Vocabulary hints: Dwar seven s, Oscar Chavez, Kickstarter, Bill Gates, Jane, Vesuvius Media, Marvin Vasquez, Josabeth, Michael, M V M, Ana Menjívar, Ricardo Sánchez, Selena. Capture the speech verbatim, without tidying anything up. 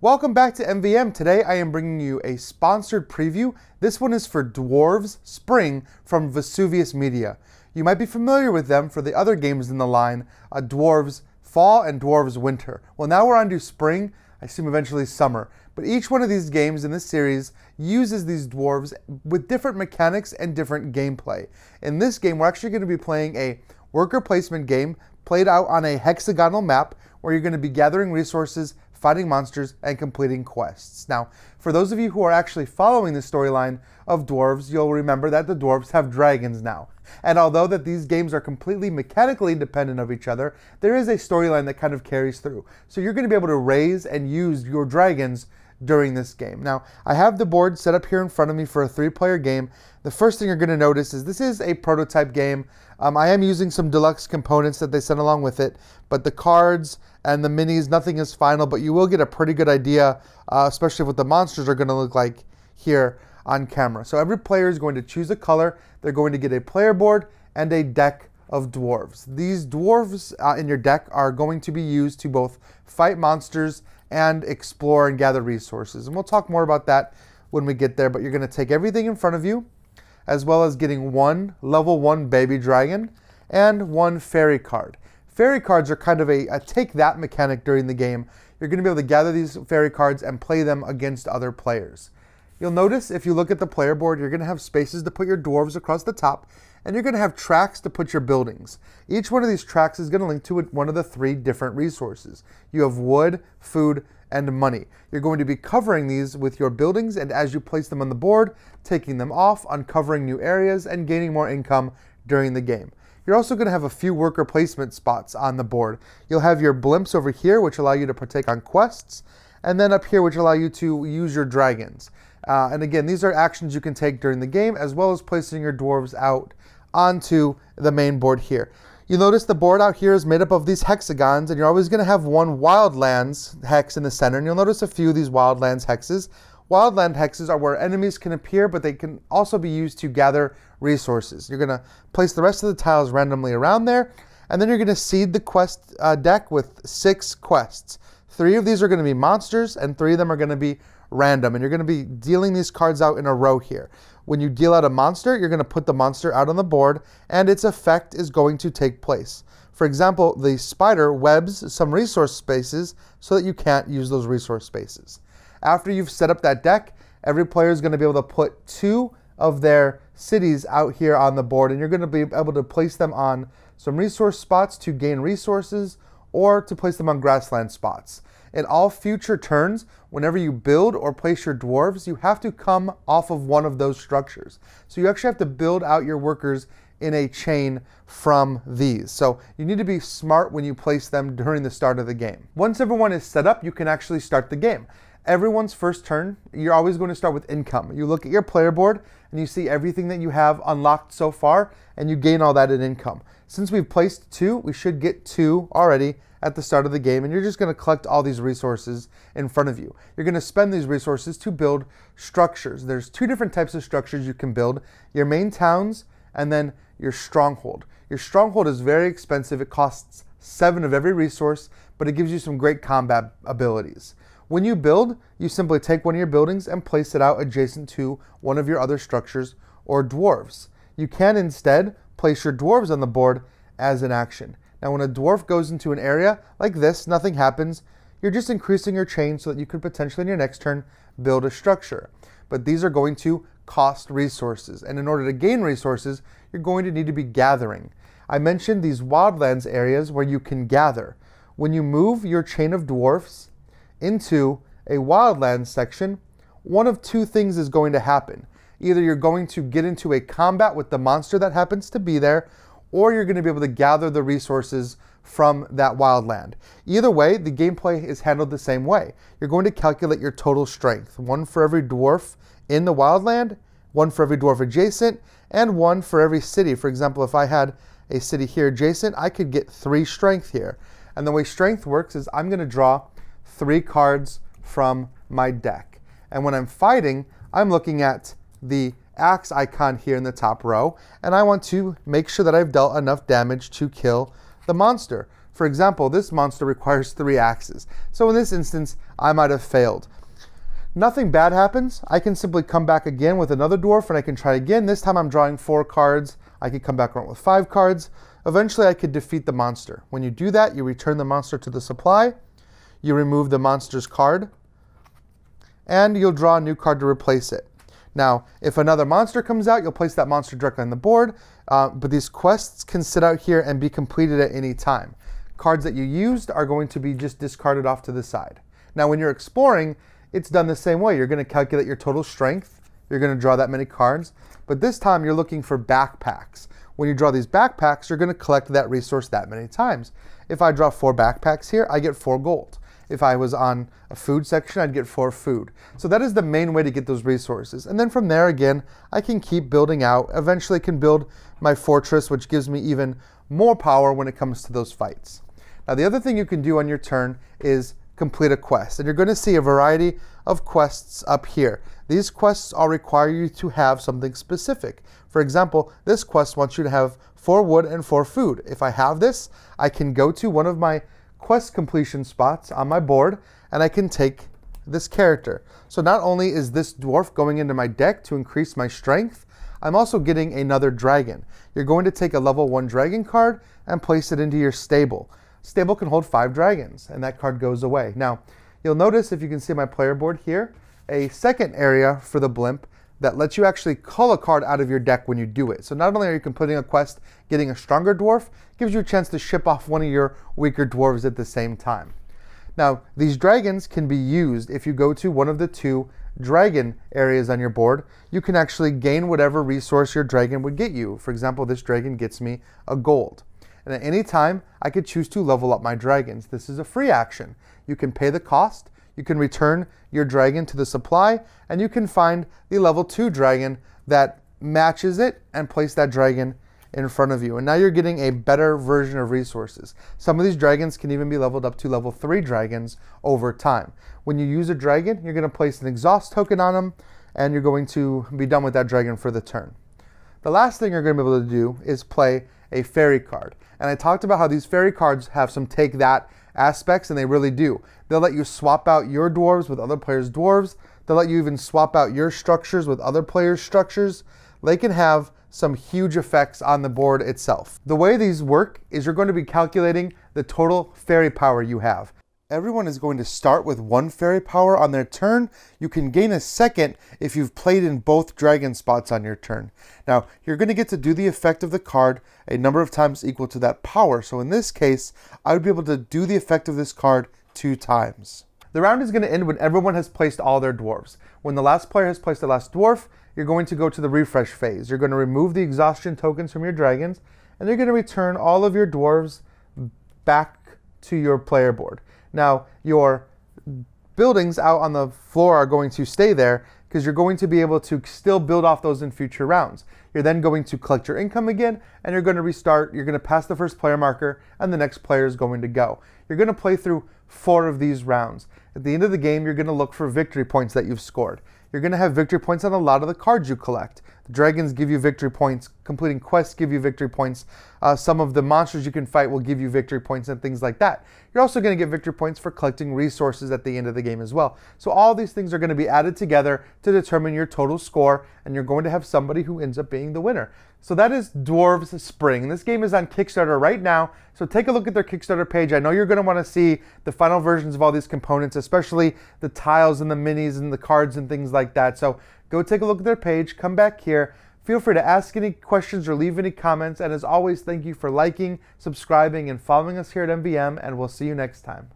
Welcome back to M V M. Today I am bringing you a sponsored preview. This one is for Dwar seven s Spring from Vesuvius Media. You might be familiar with them for the other games in the line, uh, Dwar seven s Fall and Dwar seven s Winter. Well, now we're on to Spring, I assume eventually Summer. But each one of these games in this series uses these dwarves with different mechanics and different gameplay. In this game, we're actually going to be playing a worker placement game played out on a hexagonal map where you're going to be gathering resources, fighting monsters, and completing quests. Now, for those of you who are actually following the storyline of dwarves, you'll remember that the dwarves have dragons now. And although that these games are completely mechanically independent of each other, there is a storyline that kind of carries through. So you're going to be able to raise and use your dragons during this game. Now, I have the board set up here in front of me for a three-player game. The first thing you're going to notice is this is a prototype game. Um, I am using some deluxe components that they sent along with it, but the cards and the minis, nothing is final, but you will get a pretty good idea, uh, especially what the monsters are going to look like here on camera. So every player is going to choose a color. They're going to get a player board and a deck of dwarves. These dwarves uh, in your deck are going to be used to both fight monsters and explore and gather resources. And we'll talk more about that when we get there, but you're going to take everything in front of you, as well as getting one level one baby dragon and one fairy card. Fairy cards are kind of a, a take that mechanic during the game. You're going to be able to gather these fairy cards and play them against other players. You'll notice if you look at the player board, you're going to have spaces to put your dwarves across the top, and you're going to have tracks to put your buildings. Each one of these tracks is going to link to one of the three different resources. You have wood, food, and money. You're going to be covering these with your buildings, and as you place them on the board, taking them off, uncovering new areas, and gaining more income during the game. You're also going to have a few worker placement spots on the board. You'll have your blimps over here, which allow you to partake on quests, and then up here, which allow you to use your dragons. Uh, and again, these are actions you can take during the game, as well as placing your dwarves out onto the main board here. You'll notice the board out here is made up of these hexagons, and you're always going to have one wildlands hex in the center, and you'll notice a few of these wildlands hexes. Wildland hexes are where enemies can appear, but they can also be used to gather resources. You're going to place the rest of the tiles randomly around there, and then you're going to seed the quest uh, deck with six quests. Three of these are going to be monsters, and three of them are going to be random, and you're going to be dealing these cards out in a row here. When you deal out a monster, you're going to put the monster out on the board, and its effect is going to take place. For example, the spider webs some resource spaces so that you can't use those resource spaces. After you've set up that deck, every player is going to be able to put two of their cities out here on the board, and you're going to be able to place them on some resource spots to gain resources or to place them on grassland spots. In all future turns, whenever you build or place your dwarves, you have to come off of one of those structures. So you actually have to build out your workers in a chain from these. So you need to be smart when you place them during the start of the game. Once everyone is set up, you can actually start the game. Everyone's first turn, you're always going to start with income. You look at your player board and you see everything that you have unlocked so far, and you gain all that in income. Since we've placed two, we should get two already at the start of the game, and you're just going to collect all these resources in front of you. You're going to spend these resources to build structures. There's two different types of structures you can build: your main towns and then your stronghold. Your stronghold is very expensive. It costs seven of every resource, but it gives you some great combat abilities. When you build, you simply take one of your buildings and place it out adjacent to one of your other structures or dwarves. You can instead place your dwarves on the board as an action. Now, when a dwarf goes into an area like this, nothing happens. You're just increasing your chain so that you could potentially in your next turn build a structure. But these are going to cost resources. And in order to gain resources, you're going to need to be gathering. I mentioned these wildlands areas where you can gather. When you move your chain of dwarfs into a wildland section, one of two things is going to happen. Either you're going to get into a combat with the monster that happens to be there, or you're going to be able to gather the resources from that wildland. Either way, the gameplay is handled the same way. You're going to calculate your total strength, one for every dwarf in the wildland, one for every dwarf adjacent, and one for every city. For example, if I had a city here adjacent, I could get three strength here. And the way strength works is I'm going to draw three cards from my deck. And when I'm fighting, I'm looking at the axe icon here in the top row, and I want to make sure that I've dealt enough damage to kill the monster. For example, this monster requires three axes, so in this instance, I might have failed. Nothing bad happens. I can simply come back again with another dwarf and I can try again. This time I'm drawing four cards. I could come back around with five cards. Eventually I could defeat the monster. When you do that, you return the monster to the supply, you remove the monster's card, and you'll draw a new card to replace it. Now, if another monster comes out, you'll place that monster directly on the board, uh, but these quests can sit out here and be completed at any time. Cards that you used are going to be just discarded off to the side. Now, when you're exploring, it's done the same way. You're going to calculate your total strength. You're going to draw that many cards. But this time you're looking for backpacks. When you draw these backpacks, you're going to collect that resource that many times. If I draw four backpacks here, I get four gold. If I was on a food section, I'd get four food. So that is the main way to get those resources. And then from there again, I can keep building out. Eventually I can build my fortress, which gives me even more power when it comes to those fights. Now, the other thing you can do on your turn is complete a quest, and you're going to see a variety of quests up here. These quests all require you to have something specific. For example, this quest wants you to have four wood and four food. If I have this, I can go to one of my quest completion spots on my board and I can take this character. So not only is this dwarf going into my deck to increase my strength, I'm also getting another dragon. You're going to take a level one dragon card and place it into your stable. Stable can hold five dragons, and that card goes away. Now, you'll notice, if you can see my player board here, a second area for the blimp that lets you actually cull a card out of your deck when you do it. So not only are you completing a quest, getting a stronger dwarf, gives you a chance to ship off one of your weaker dwarves at the same time. Now, these dragons can be used if you go to one of the two dragon areas on your board. You can actually gain whatever resource your dragon would get you. For example, this dragon gets me a gold. And at any time, I could choose to level up my dragons. This is a free action. You can pay the cost, you can return your dragon to the supply, and you can find the level two dragon that matches it and place that dragon in front of you. And now you're getting a better version of resources. Some of these dragons can even be leveled up to level three dragons over time. When you use a dragon, you're going to place an exhaust token on them, and you're going to be done with that dragon for the turn. The last thing you're going to be able to do is play a fairy card. And I talked about how these fairy cards have some take that aspects, and they really do. They'll let you swap out your dwarves with other players' dwarves. They'll let you even swap out your structures with other players' structures. They can have some huge effects on the board itself. The way these work is you're going to be calculating the total fairy power you have. Everyone is going to start with one fairy power on their turn. You can gain a second if you've played in both dragon spots on your turn. Now, you're going to get to do the effect of the card a number of times equal to that power. So in this case, I would be able to do the effect of this card two times. The round is going to end when everyone has placed all their dwarves. When the last player has placed the last dwarf, you're going to go to the refresh phase. You're going to remove the exhaustion tokens from your dragons, and you're going to return all of your dwarves back to your player board. Now, your buildings out on the floor are going to stay there because you're going to be able to still build off those in future rounds. You're then going to collect your income again, and you're going to restart. You're going to pass the first player marker, and the next player is going to go. You're going to play through four of these rounds. At the end of the game, you're going to look for victory points that you've scored. You're going to have victory points on a lot of the cards you collect. The dragons give you victory points. Completing quests give you victory points. Uh, some of the monsters you can fight will give you victory points and things like that. You're also going to get victory points for collecting resources at the end of the game as well. So all these things are going to be added together to determine your total score, and you're going to have somebody who ends up being the winner. So that is Dwar seven s Spring. This game is on Kickstarter right now, so take a look at their Kickstarter page. I know you're going to want to see the final versions of all these components, especially the tiles and the minis and the cards and things like that. So go take a look at their page, come back here, feel free to ask any questions or leave any comments, and as always, thank you for liking, subscribing, and following us here at M V M, and we'll see you next time.